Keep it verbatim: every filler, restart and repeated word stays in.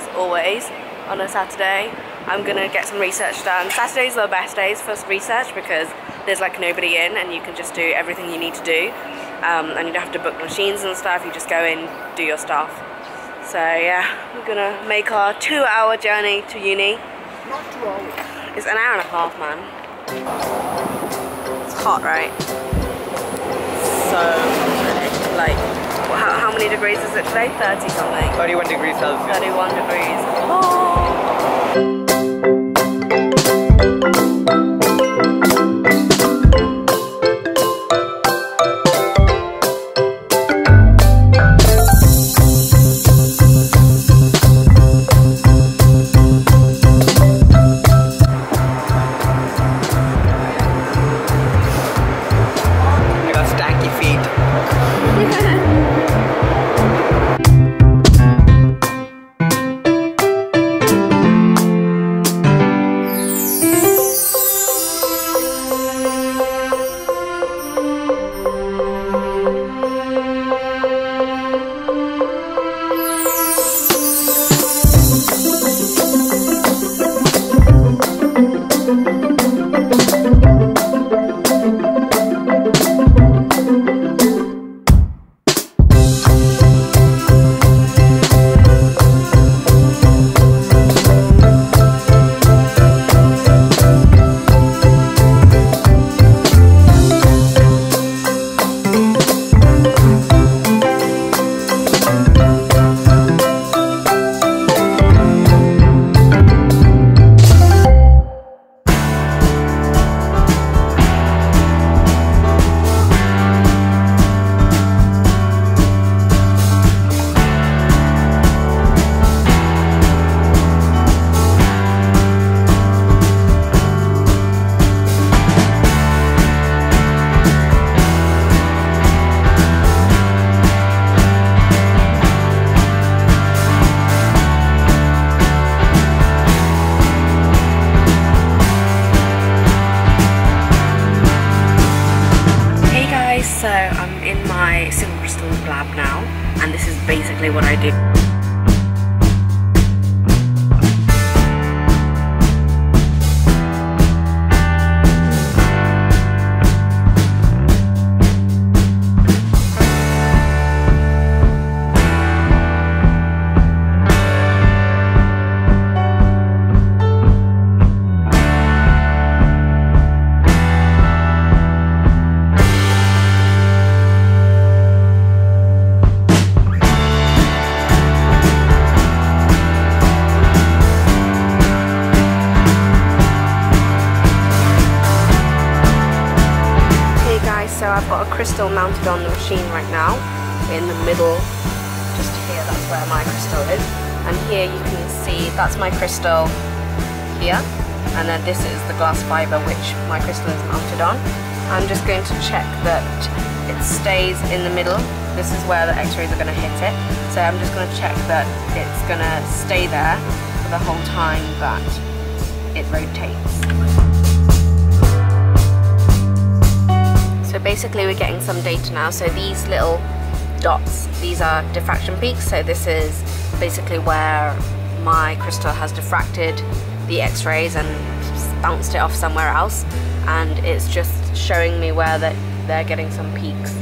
as always on a Saturday. I'm gonna get some research done. Saturdays are the best days for research because there's like nobody in and you can just do everything you need to do, um, and you don't have to book machines and stuff. You just go in, do your stuff. So yeah, we're gonna make our two hour journey to uni. Not two hours. It's an hour and a half, man. It's hot, right? So like, How, how many degrees is it today? thirty something. thirty-one degrees Celsius. thirty-one degrees. Oh. So I'm in my single crystal lab now, and this is basically what I do. I've got a crystal mounted on the machine right now, in the middle, just here, that's where my crystal is. And here you can see, that's my crystal here, and then this is the glass fibre which my crystal is mounted on. I'm just going to check that it stays in the middle. This is where the X-rays are going to hit it, so I'm just going to check that it's going to stay there for the whole time that it rotates. Basically we're getting some data now, so these little dots, these are diffraction peaks, so this is basically where my crystal has diffracted the X-rays and bounced it off somewhere else, and it's just showing me where they're getting some peaks.